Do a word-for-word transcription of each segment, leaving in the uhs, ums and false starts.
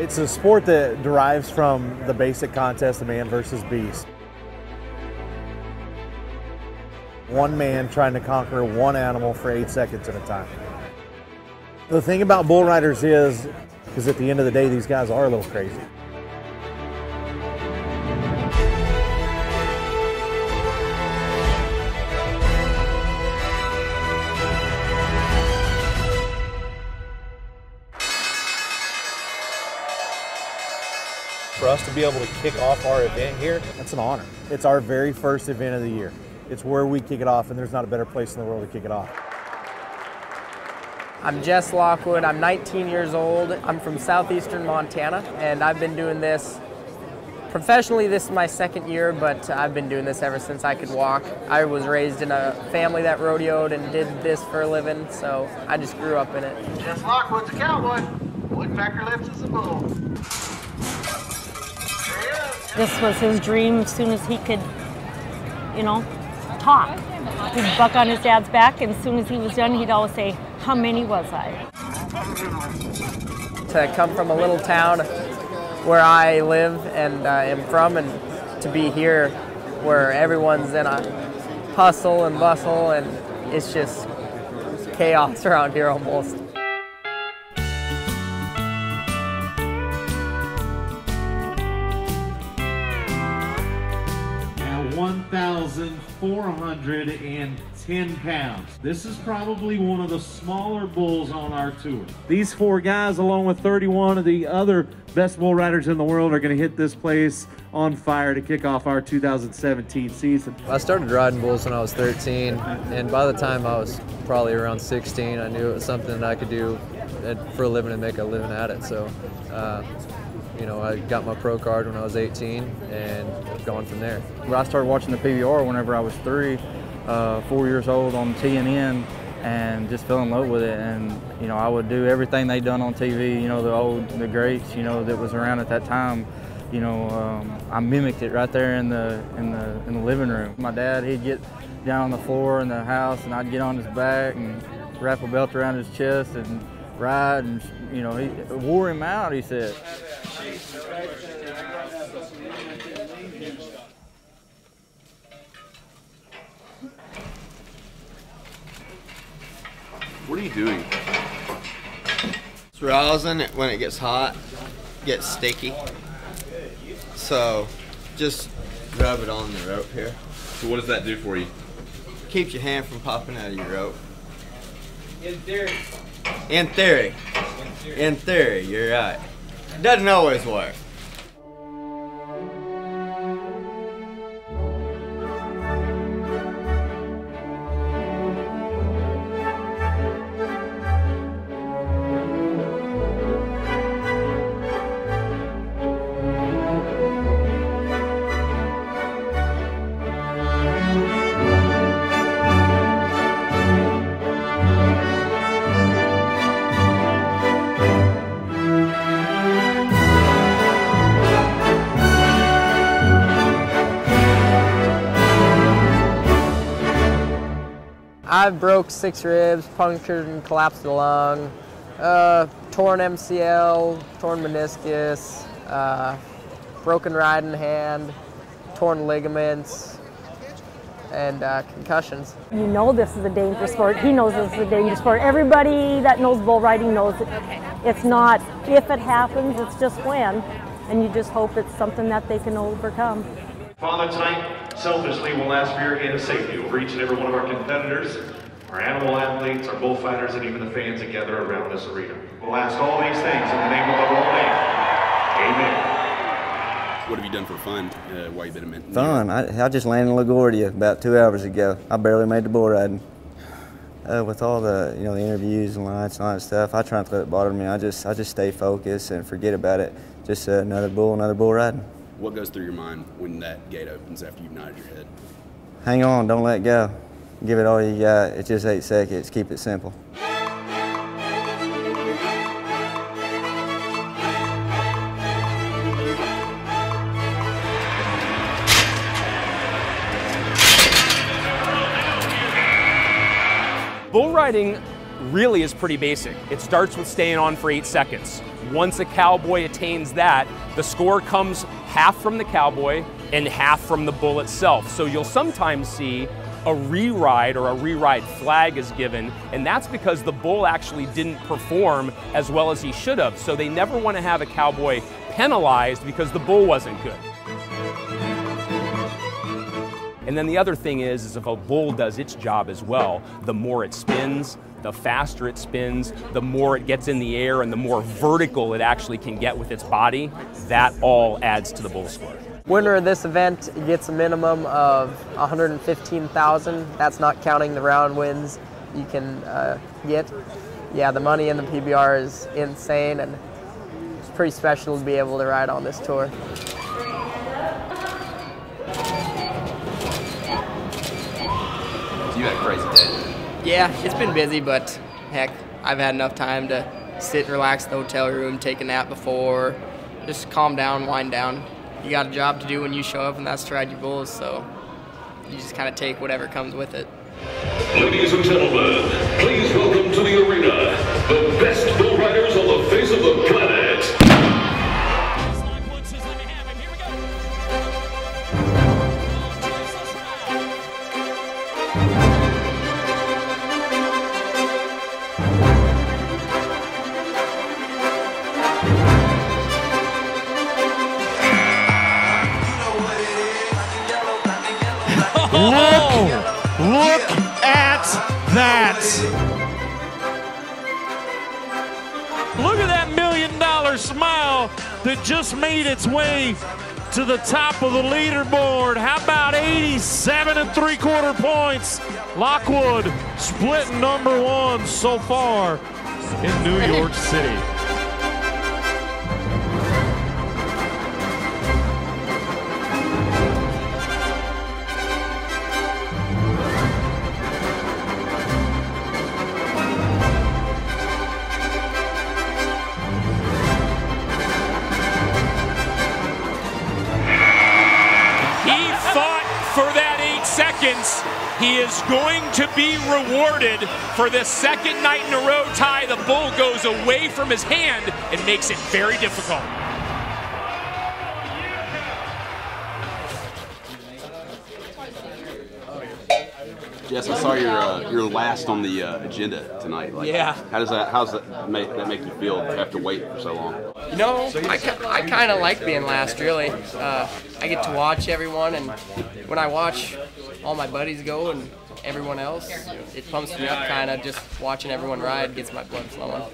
It's a sport that derives from the basic contest of man versus beast. One man trying to conquer one animal for eight seconds at a time. The thing about bull riders is, because at the end of the day, these guys are a little crazy. For us to be able to kick off our event here, that's an honor. It's our very first event of the year. It's where we kick it off, and there's not a better place in the world to kick it off. I'm Jess Lockwood, I'm nineteen years old. I'm from southeastern Montana, and I've been doing this professionally. This is my second year, but I've been doing this ever since I could walk. I was raised in a family that rodeoed and did this for a living, so I just grew up in it. Jess Lockwood's a cowboy. Woodpecker lives as a bull. This was his dream as soon as he could, you know, talk. He'd buck on his dad's back, and as soon as he was done, he'd always say, "How many was I?" To come from a little town where I live and uh, am from, and to be here where everyone's in a hustle and bustle, and it's just chaos around here almost. one thousand four hundred ten pounds. This is probably one of the smaller bulls on our tour. These four guys, along with thirty-one of the other best bull riders in the world, are going to hit this place on fire to kick off our two thousand seventeen season. I started riding bulls when I was thirteen, and by the time I was probably around sixteen, I knew it was something that I could do for a living and make a living at it. So, uh, you know, I got my pro card when I was eighteen and I've gone from there. I started watching the P B R whenever I was three, uh, four years old on T N N, and just fell in love with it. And, you know, I would do everything they done on T V, you know, the old, the greats, you know, that was around at that time. You know, um, I mimicked it right there in the, in the, in the living room. My dad, he'd get down on the floor in the house and I'd get on his back and wrap a belt around his chest and ride, and, you know, he wore him out, he said. What are you doing? It's rosin when it gets hot, it gets sticky. So just rub it on the rope here. So what does that do for you? Keeps your hand from popping out of your rope. In theory. In theory. In theory, you're right. It doesn't always work. I broke six ribs, punctured and collapsed the lung, uh, torn M C L, torn meniscus, uh, broken riding hand, torn ligaments, and uh, concussions. You know this is a dangerous sport. He knows this is a dangerous sport. Everybody that knows bull riding knows it. It's not if it happens, it's just when. And you just hope it's something that they can overcome. Father, tonight, selfishly, we'll ask for your hand of safety over each and every one of our competitors, our animal athletes, our bullfighters, and even the fans that gather around this arena. We'll ask all these things in the name of the Holy Name. Amen. What have you done for fun uh, while you've been a man? Fun. I, I just landed in LaGuardia about two hours ago. I barely made the bull riding. Uh, with all the, you know, the interviews and lights and all that stuff, I try not to let it bother me. I just, I just stay focused and forget about it. Just uh, another bull, another bull riding. What goes through your mind when that gate opens after you've nodded your head? Hang on, don't let go. Give it all you got. It's just eight seconds. Keep it simple. Bull riding really is pretty basic. It starts with staying on for eight seconds. Once a cowboy attains that, the score comes half from the cowboy and half from the bull itself. So you'll sometimes see a re-ride or a re-ride flag is given, and that's because the bull actually didn't perform as well as he should have. So they never want to have a cowboy penalized because the bull wasn't good. And then the other thing is, is if a bull does its job as well, the more it spins, the faster it spins, the more it gets in the air, and the more vertical it actually can get with its body, that all adds to the bull score. Winner of this event gets a minimum of one hundred fifteen thousand dollars. That's not counting the round wins you can uh, get. Yeah, the money in the P B R is insane, and it's pretty special to be able to ride on this tour. You had a crazy day. Yeah, it's been busy, but heck, I've had enough time to sit and relax in the hotel room, take a nap before, just calm down, wind down. You got a job to do when you show up, and that's to ride your bulls, so you just kind of take whatever comes with it. Ladies and gentlemen, please welcome to the arena the best bull riders on the face of the planet. Look, look at that. Look at that million dollar smile that just made its way to the top of the leaderboard. How about eighty-seven and three quarter points? Lockwood split number one so far in New York City. Seconds, he is going to be rewarded for the second night in a row tie. The bull goes away from his hand and makes it very difficult. Jess, I saw your uh, your last on the uh, agenda tonight. Like, yeah. How does that how's that make that make you feel to have to wait for so long? You know, I, I kind of like being last. Really, uh, I get to watch everyone, and when I watch all my buddies go and everyone else, it pumps me up. Kind of just watching everyone ride gets my blood flowing.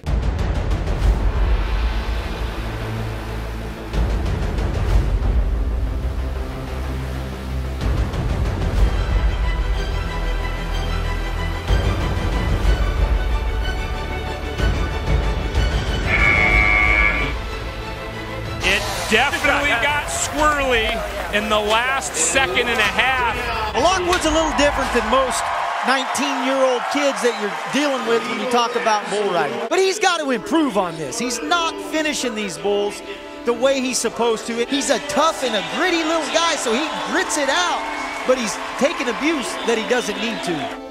Definitely got squirrely in the last second and a half. Lockwood's a little different than most nineteen-year-old kids that you're dealing with when you talk about bull riding. But he's got to improve on this. He's not finishing these bulls the way he's supposed to. He's a tough and a gritty little guy, so he grits it out. But he's taking abuse that he doesn't need to.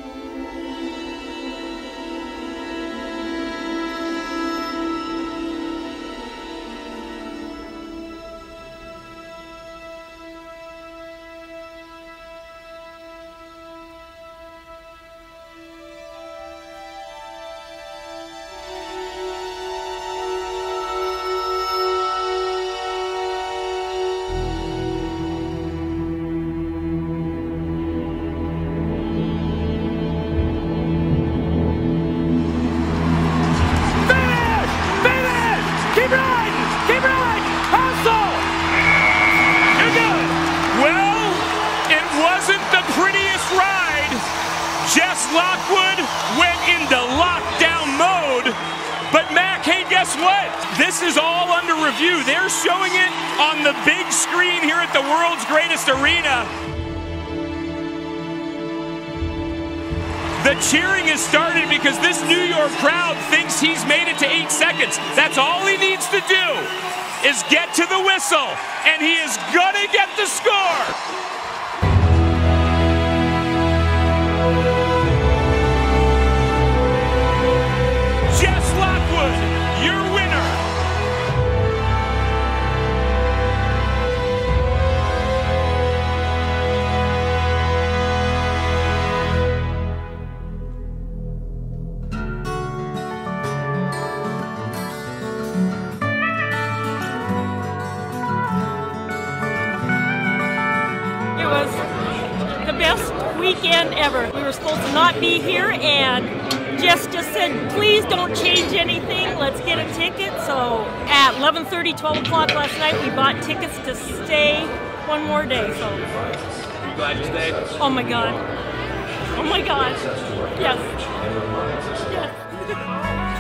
Jess Lockwood went into lockdown mode, but Mac, hey, guess what? This is all under review. They're showing it on the big screen here at the world's greatest arena. The cheering has started because this New York crowd thinks he's made it to eight seconds. That's all he needs to do is get to the whistle, and he is gonna get the score. weekend ever. We were supposed to not be here, and Jess just said, please don't change anything, let's get a ticket. So at eleven thirty, twelve o'clock last night, we bought tickets to stay one more day. So you glad you stayed? Oh my God. Oh my God. Yes. Yes.